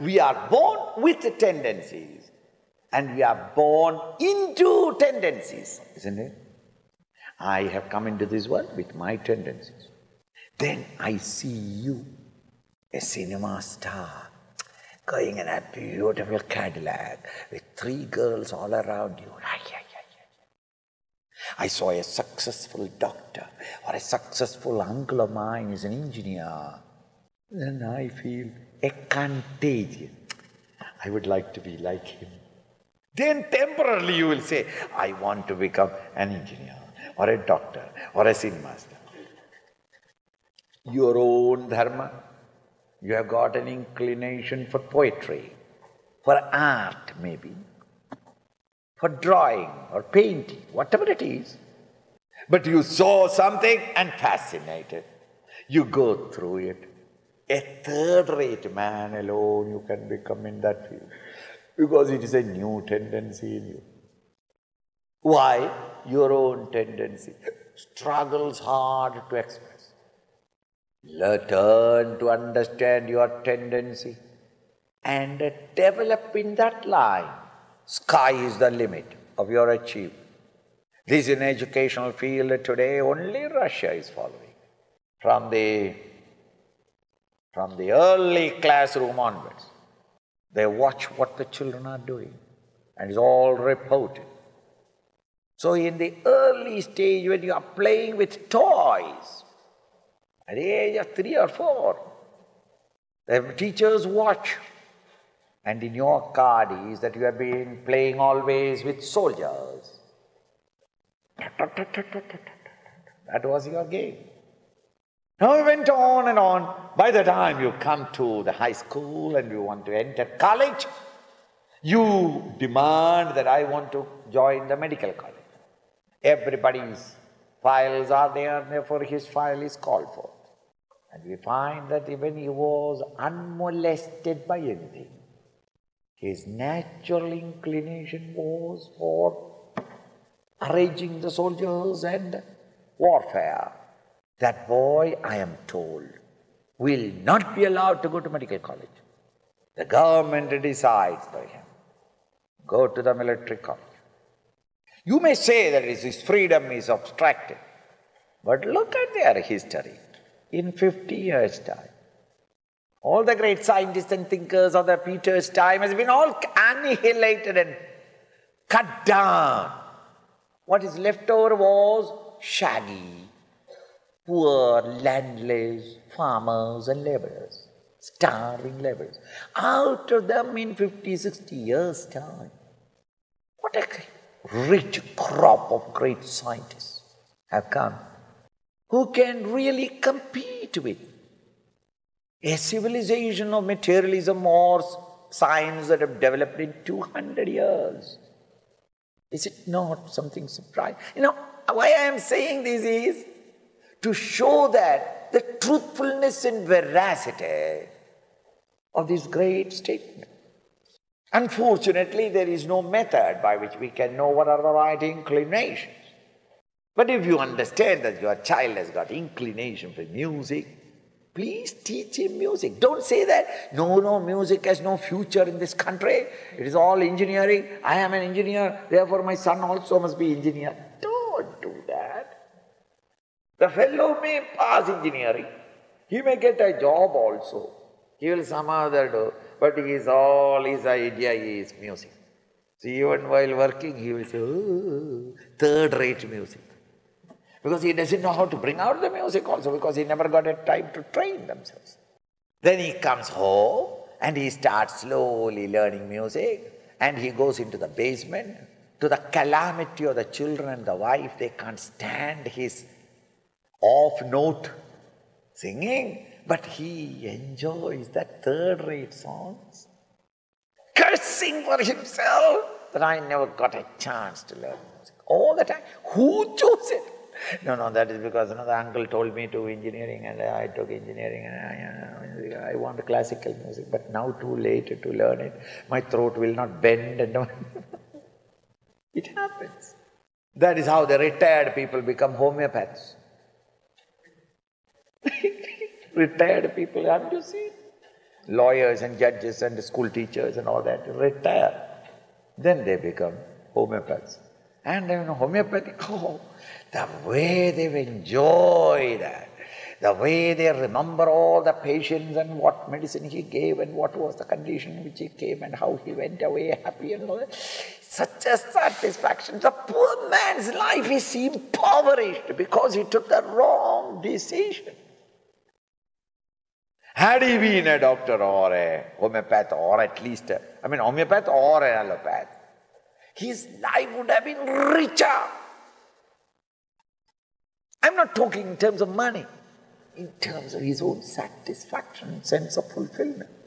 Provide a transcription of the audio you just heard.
We are born with tendencies and we are born into tendencies, isn't it? I have come into this world with my tendencies. Then I see you, a cinema star, going in a beautiful Cadillac with 3 girls all around you. I saw a successful doctor or a successful uncle of mine is an engineer. Then I feel a contagion. I would like to be like him. Then temporarily you will say, I want to become an engineer or a doctor or a sin master. Your own dharma. You have got an inclination for poetry, for art maybe, for drawing or painting, whatever it is. But you saw something and fascinated. You go through it. A third-rate man alone you can become in that field, because it is a new tendency in you. Why? Your own tendency struggles hard to express. Learn to understand your tendency and develop in that line. Sky is the limit of your achievement. This is an educational field today, only Russia is following. From the early classroom onwards, they watch what the children are doing and it's all reported. So in the early stage when you are playing with toys, at the age of 3 or 4, the teachers watch. And in your card is that you have been playing always with soldiers. That was your game. Now you went on and on. By the time you come to the high school and you want to enter college, you demand that I want to join the medical college. Everybody's files are there, therefore his file is called for. And we find that even he was unmolested by anything. His natural inclination was for arranging the soldiers and warfare. That boy, I am told, will not be allowed to go to medical college. The government decides by him, go to the military college. You may say that his freedom is obstructed, but look at their history. In 50 years' time, all the great scientists and thinkers of the Peter's time has been all annihilated and cut down. What is left over was shaggy, poor, landless farmers and laborers, starving laborers. Out of them in 50, 60 years' time, what a rich crop of great scientists have come, who can really compete with a civilization of materialism or science that have developed in 200 years. Is it not something surprising? You know, why I am saying this is to show that the truthfulness and veracity of this great statement. Unfortunately, there is no method by which we can know what are the right inclinations. But if you understand that your child has got inclination for music, please teach him music. Don't say that, no, music has no future in this country. It is all engineering. I am an engineer, therefore my son also must be engineer. Don't do that. The fellow may pass engineering. He may get a job also. He will some other do. But his idea is music. So even while working, he will say, oh, third-rate music. Because he doesn't know how to bring out the music also, because he never got a time to train themselves. Then he comes home and he starts slowly learning music and he goes into the basement. To the calamity of the children and the wife, they can't stand his off-note singing. But he enjoys that third-rate songs, cursing for himself that I never got a chance to learn music. All the time, who chose it? No, that is because another uncle told me to engineering and I took engineering and I want classical music, but now too late to learn it. My throat will not bend and it happens. That is how the retired people become homeopaths. Retired people, haven't you seen? lawyers and judges and school teachers and all that retire. Then they become homeopaths. And you know, homeopathy, oh, the way they enjoy that, the way they remember all the patients and what medicine he gave and what was the condition which he came and how he went away happy and all that. Such a satisfaction. The poor man's life is impoverished because he took the wrong decision. Had he been a doctor or a homeopath or at least, homeopath or an allopath, his life would have been richer. I'm not talking in terms of money, in terms of his own satisfaction, sense of fulfillment.